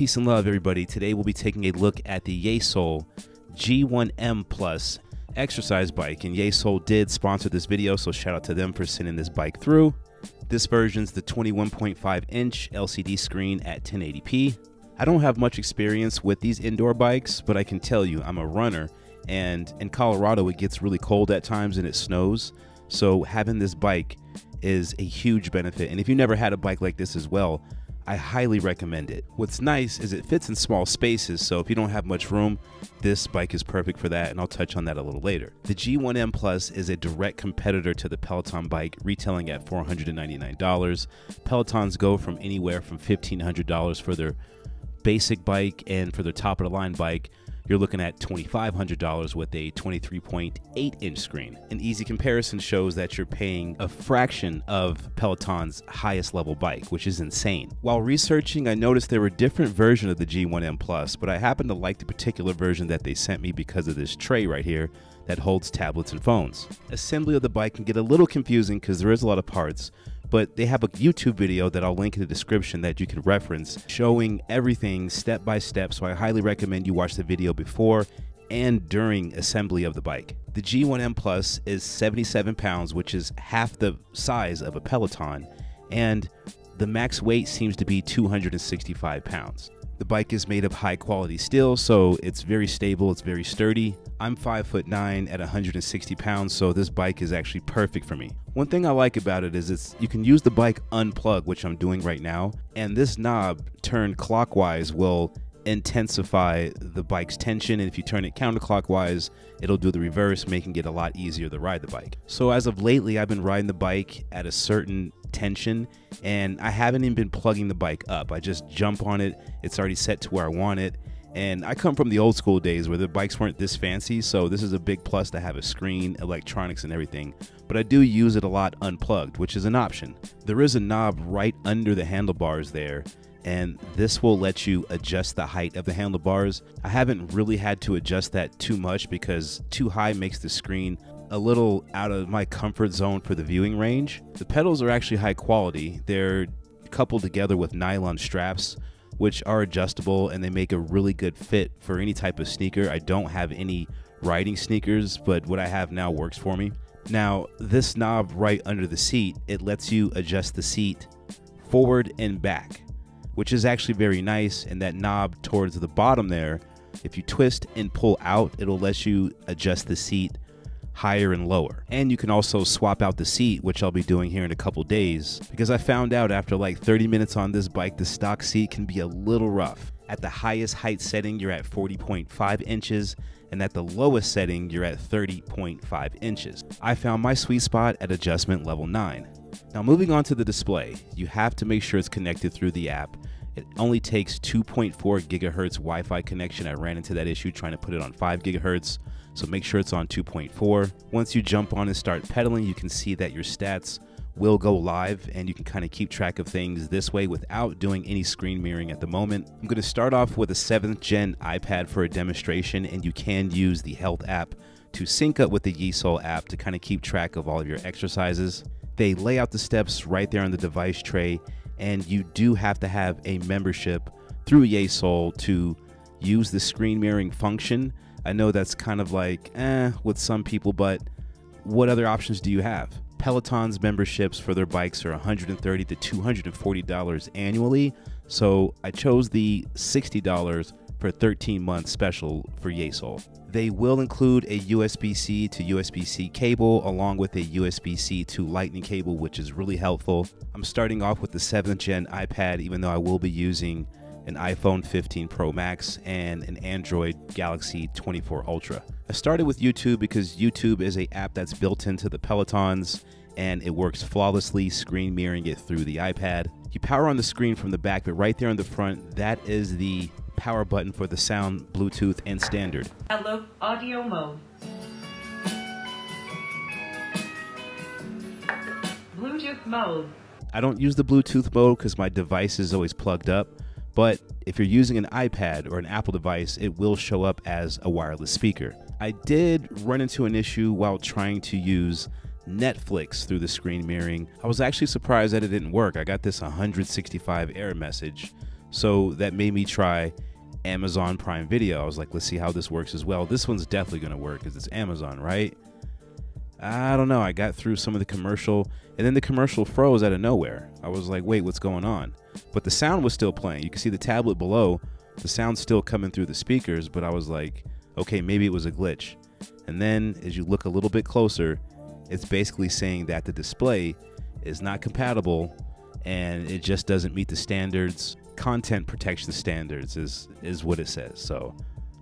Peace and love, everybody. Today we'll be taking a look at the Yesoul G1M Plus exercise bike, and Yesoul did sponsor this video, so shout out to them for sending this bike through. This version's the 21.5-inch LCD screen at 1080p. I don't have much experience with these indoor bikes, but I can tell you I'm a runner, and in Colorado it gets really cold at times and it snows, so having this bike is a huge benefit. And if you never had a bike like this as well, I highly recommend it. What's nice is it fits in small spaces, so if you don't have much room, this bike is perfect for that, and I'll touch on that a little later. The G1M Plus is a direct competitor to the Peloton bike, retailing at $499. Pelotons go from anywhere from $1,500 for their basic bike, and for their top of the line bike, you're looking at $2,500 with a 23.8-inch screen. An easy comparison shows that you're paying a fraction of Peloton's highest level bike, which is insane. While researching, I noticed there were different versions of the G1M Plus, but I happen to like the particular version that they sent me because of this tray right here that holds tablets and phones. Assembly of the bike can get a little confusing because there is a lot of parts, but they have a YouTube video that I'll link in the description that you can reference, showing everything step by step, so I highly recommend you watch the video before and during assembly of the bike. The G1M Plus is 77 pounds, which is half the size of a Peloton, and the max weight seems to be 265 pounds. The bike is made of high quality steel, so it's very stable, it's very sturdy. I'm 5'9" at 160 pounds, so this bike is actually perfect for me. One thing I like about it is you can use the bike unplugged, which I'm doing right now, and this knob turned clockwise will intensify the bike's tension, and if you turn it counterclockwise, it'll do the reverse, making it a lot easier to ride the bike. So as of lately, I've been riding the bike at a certain tension, and I haven't even been plugging the bike up. I just jump on it, it's already set to where I want it. And I come from the old school days where the bikes weren't this fancy, so this is a big plus to have a screen, electronics, and everything. But I do use it a lot unplugged, which is an option. There is a knob right under the handlebars there, and this will let you adjust the height of the handlebars. I haven't really had to adjust that too much because too high makes the screen a little out of my comfort zone for the viewing range. The pedals are actually high quality. They're coupled together with nylon straps, which are adjustable, and they make a really good fit for any type of sneaker. I don't have any riding sneakers, but what I have now works for me. Now, this knob right under the seat, it lets you adjust the seat forward and back, which is actually very nice. And that knob towards the bottom there, if you twist and pull out, it'll let you adjust the seat higher and lower. And you can also swap out the seat, which I'll be doing here in a couple days, because I found out after like 30 minutes on this bike, the stock seat can be a little rough. At the highest height setting, you're at 40.5 inches, and at the lowest setting, you're at 30.5 inches. I found my sweet spot at adjustment level 9. Now, moving on to the display, you have to make sure it's connected through the app. It only takes 2.4 gigahertz Wi-Fi connection. I ran into that issue trying to put it on 5 gigahertz, so make sure it's on 2.4. Once you jump on and start pedaling, you can see that your stats will go live, and you can kind of keep track of things this way without doing any screen mirroring at the moment. I'm going to start off with a 7th gen iPad for a demonstration, and you can use the Health app to sync up with the Yesoul app to kind of keep track of all of your exercises. They lay out the steps right there on the device tray, and you do have to have a membership through Yesoul to use the screen mirroring function. I know that's kind of like, with some people, but what other options do you have? Peloton's memberships for their bikes are $130 to $240 annually, so I chose the $60 for 13-month special for Yesoul. They will include a USB-C to USB-C cable along with a USB-C to Lightning cable, which is really helpful. I'm starting off with the 7th gen iPad, even though I will be using an iPhone 15 Pro Max and an Android Galaxy S24 Ultra. I started with YouTube because YouTube is an app that's built into the Pelotons, and it works flawlessly, screen mirroring it through the iPad. You power on the screen from the back, but right there on the front, that is the power button for the sound, Bluetooth, and standard. Hello, audio mode. Bluetooth mode. I don't use the Bluetooth mode because my device is always plugged up, but if you're using an iPad or an Apple device, it will show up as a wireless speaker. I did run into an issue while trying to use Netflix through the screen mirroring. I was actually surprised that it didn't work. I got this 165 error message. So that made me try Amazon Prime Video. I was like, let's see how this works as well. This one's definitely going to work because it's Amazon, right? I don't know. I got through some of the commercial, and then the commercial froze out of nowhere. I was like, wait, what's going on? But the sound was still playing. You can see the tablet below. The sound's still coming through the speakers, but I was like, okay, maybe it was a glitch. And then as you look a little bit closer, it's basically saying that the display is not compatible and it just doesn't meet the standards. Content protection standards is what it says. So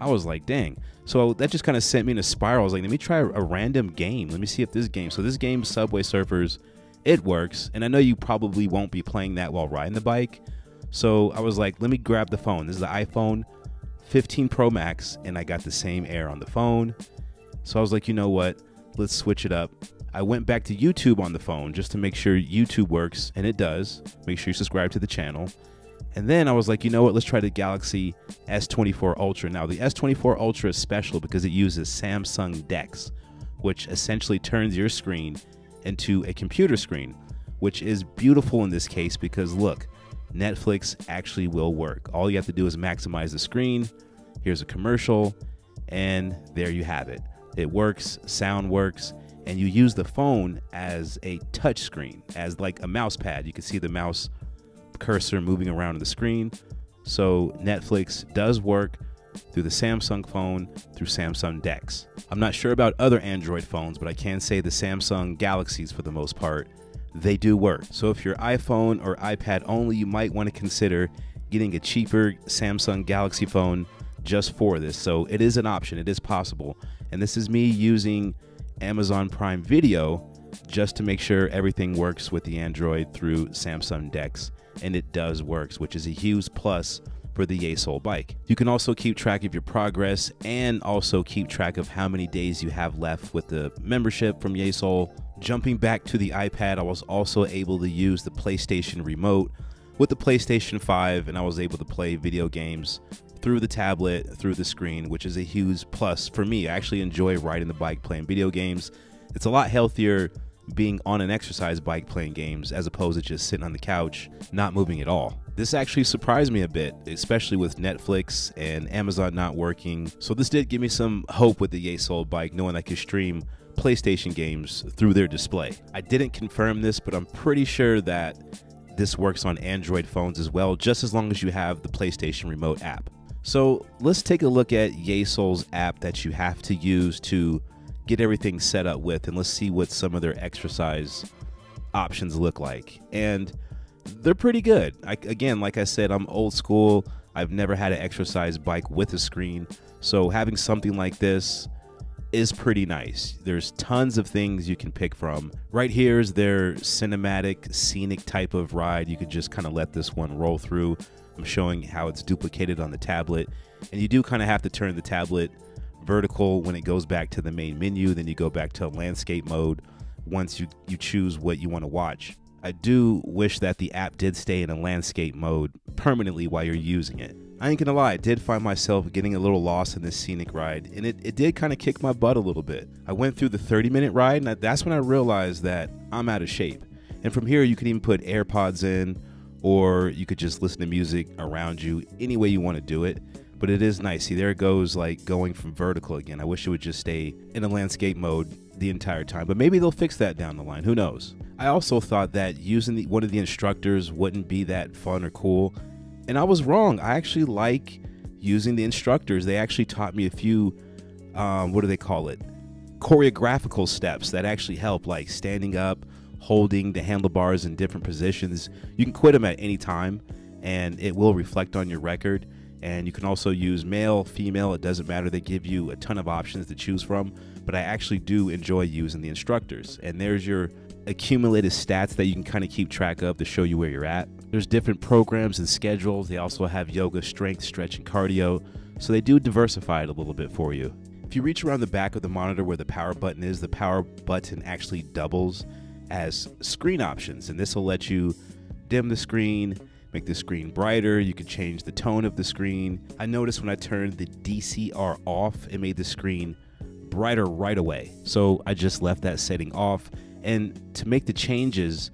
I was like, dang. So that just kind of sent me in a spiral. I was like, let me try a random game. Let me see if this game, so this game, Subway Surfers, it works. And I know you probably won't be playing that while riding the bike. So I was like, let me grab the phone. This is the iPhone 15 Pro Max, and I got the same error on the phone. So I was like, you know what? Let's switch it up. I went back to YouTube on the phone just to make sure YouTube works, and it does. Make sure you subscribe to the channel. And then I was like, you know what? Let's try the Galaxy S24 Ultra. Now, the S24 Ultra is special because it uses Samsung DeX, which essentially turns your screen into a computer screen, which is beautiful in this case because, look, Netflix actually will work. All you have to do is maximize the screen. Here's a commercial, and there you have it. It works, sound works, and you use the phone as a touch screen, as like a mouse pad. You can see the mouse cursor moving around the screen. So Netflix does work through the Samsung phone, through Samsung DeX. I'm not sure about other Android phones, but I can say the Samsung Galaxies, for the most part, they do work. So if you're iPhone or iPad only, you might want to consider getting a cheaper Samsung Galaxy phone just for this. So it is an option, it is possible. And this is me using Amazon Prime Video just to make sure everything works with the Android through Samsung DeX, and it does works, which is a huge plus for the Yesoul bike. You can also keep track of your progress and also keep track of how many days you have left with the membership from Yesoul. Jumping back to the iPad, I was also able to use the PlayStation remote with the PlayStation 5, and I was able to play video games through the tablet, through the screen, which is a huge plus for me. I actually enjoy riding the bike playing video games. It's a lot healthier being on an exercise bike playing games as opposed to just sitting on the couch not moving at all. This actually surprised me a bit, especially with Netflix and Amazon not working. So this did give me some hope with the Yesoul bike, knowing I could stream PlayStation games through their display. I didn't confirm this, but I'm pretty sure that this works on Android phones as well, just as long as you have the PlayStation Remote app. So let's take a look at Yesoul's app that you have to use to get everything set up with, and let's see what some of their exercise options look like. And they're pretty good. Again, like I said, I'm old school. I've never had an exercise bike with a screen. So having something like this is pretty nice. There's tons of things you can pick from. Right here is their cinematic, scenic type of ride. You could just kind of let this one roll through. I'm showing how it's duplicated on the tablet. And you do kind of have to turn the tablet vertical when it goes back to the main menu, then you go back to landscape mode once you choose what you want to watch. I do wish that the app did stay in a landscape mode permanently while you're using it. I ain't gonna lie, I did find myself getting a little lost in this scenic ride, and it did kind of kick my butt a little bit. I went through the 30-minute ride, and that's when I realized that I'm out of shape. And from here, you can even put AirPods in, or you could just listen to music around you any way you want to do it. But it is nice. See, there it goes, like going from vertical again. I wish it would just stay in a landscape mode the entire time, but maybe they'll fix that down the line. Who knows? I also thought that using one of the instructors wouldn't be that fun or cool, and I was wrong. I actually like using the instructors. They actually taught me a few, what do they call it? Choreographical steps that actually help, like standing up, holding the handlebars in different positions. You can quit them at any time, and it will reflect on your record. And you can also use male, female, it doesn't matter. They give you a ton of options to choose from, but I actually do enjoy using the instructors. And there's your accumulated stats that you can kind of keep track of to show you where you're at. There's different programs and schedules. They also have yoga, strength, stretch, and cardio. So they do diversify it a little bit for you. If you reach around the back of the monitor where the power button is, the power button actually doubles as screen options. And this will let you dim the screen, make the screen brighter. You can change the tone of the screen. I noticed when I turned the DCR off, it made the screen brighter right away. So I just left that setting off. And to make the changes,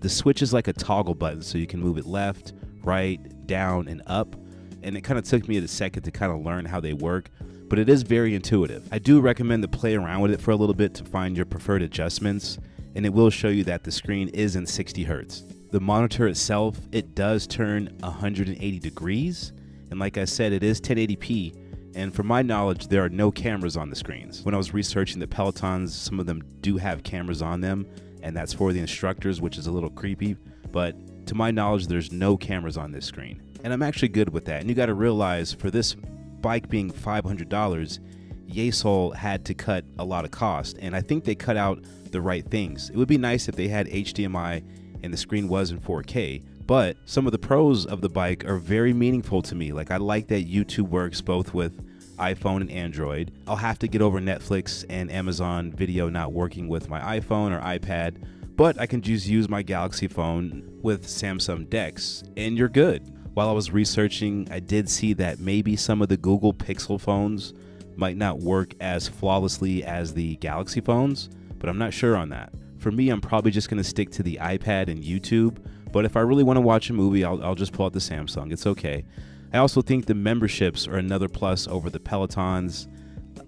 the switch is like a toggle button. So you can move it left, right, down and up, and it kind of took me a second to kind of learn how they work, but it is very intuitive. I do recommend to play around with it for a little bit to find your preferred adjustments, and it will show you that the screen is in 60 Hertz. The monitor itself, it does turn 180 degrees, and like I said, it is 1080p, and from my knowledge, there are no cameras on the screens. When I was researching the Pelotons, some of them do have cameras on them, and that's for the instructors, which is a little creepy, but to my knowledge, there's no cameras on this screen. And I'm actually good with that. And you gotta realize, for this bike being $500, Yesoul had to cut a lot of cost, and I think they cut out the right things. It would be nice if they had HDMI and the screen was in 4K, but some of the pros of the bike are very meaningful to me. Like, I like that YouTube works both with iPhone and Android. I'll have to get over Netflix and Amazon Video not working with my iPhone or iPad, but I can just use my Galaxy phone with Samsung DeX, and you're good. While I was researching, I did see that maybe some of the Google Pixel phones might not work as flawlessly as the Galaxy phones, but I'm not sure on that. For me, I'm probably just gonna stick to the iPad and YouTube, but if I really wanna watch a movie, I'll just pull out the Samsung, it's okay. I also think the memberships are another plus over the Pelotons.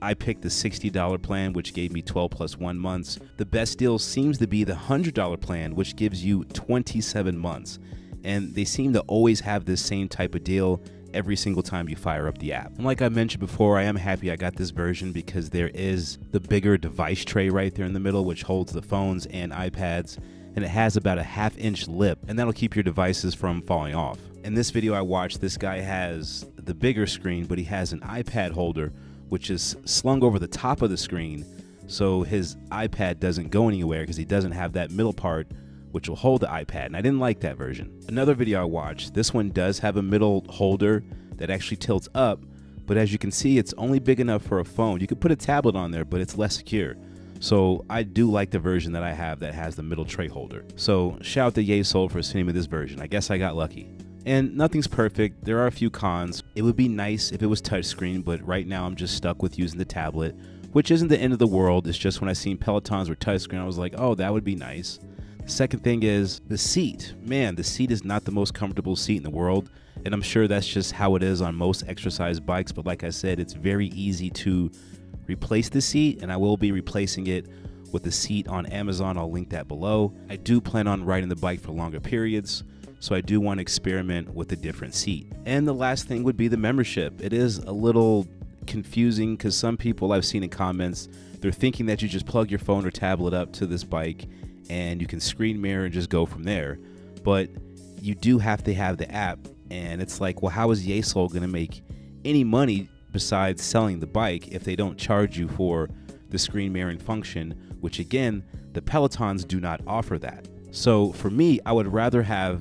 I picked the $60 plan, which gave me 12 plus 1 month. The best deal seems to be the $100 plan, which gives you 27 months. And they seem to always have this same type of deal every single time you fire up the app. And like I mentioned before, I am happy I got this version because there is the bigger device tray right there in the middle, which holds the phones and iPads, and it has about a half-inch lip, and that'll keep your devices from falling off. In this video I watched, this guy has the bigger screen, but he has an iPad holder, which is slung over the top of the screen, so his iPad doesn't go anywhere because he doesn't have that middle part which will hold the iPad, and I didn't like that version. Another video I watched, this one does have a middle holder that actually tilts up, but as you can see, it's only big enough for a phone. You could put a tablet on there, but it's less secure. So I do like the version that I have that has the middle tray holder. So shout out to Yesoul for sending me this version. I guess I got lucky. And nothing's perfect, there are a few cons. It would be nice if it was touchscreen, but right now I'm just stuck with using the tablet, which isn't the end of the world. It's just when I seen Pelotons with touchscreen, I was like, oh, that would be nice. The second thing is the seat. Man, the seat is not the most comfortable seat in the world, and I'm sure that's just how it is on most exercise bikes, but like I said, it's very easy to replace the seat, and I will be replacing it with the seat on Amazon. I'll link that below. I do plan on riding the bike for longer periods, so I do want to experiment with a different seat. And the last thing would be the membership. It is a little confusing because some people I've seen in comments, they're thinking that you just plug your phone or tablet up to this bike and you can screen mirror and just go from there. But you do have to have the app, and it's like, well, how is Yesoul gonna make any money besides selling the bike if they don't charge you for the screen mirroring function, which again, the Pelotons do not offer that. So for me, I would rather have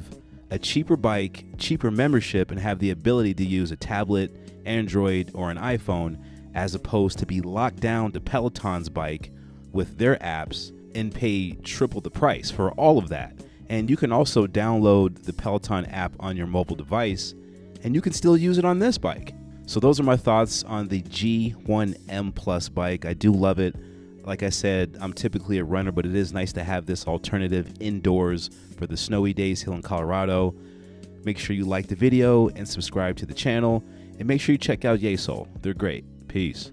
a cheaper bike, cheaper membership, and have the ability to use a tablet, Android, or an iPhone, as opposed to be locked down to Peloton's bike with their apps and pay triple the price for all of that. And you can also download the Peloton app on your mobile device, and you can still use it on this bike. So those are my thoughts on the G1M Plus bike. I do love it. Like I said, I'm typically a runner, but it is nice to have this alternative indoors for the snowy days here in Colorado. Make sure you like the video and subscribe to the channel, and make sure you check out Yesoul. They're great. Peace.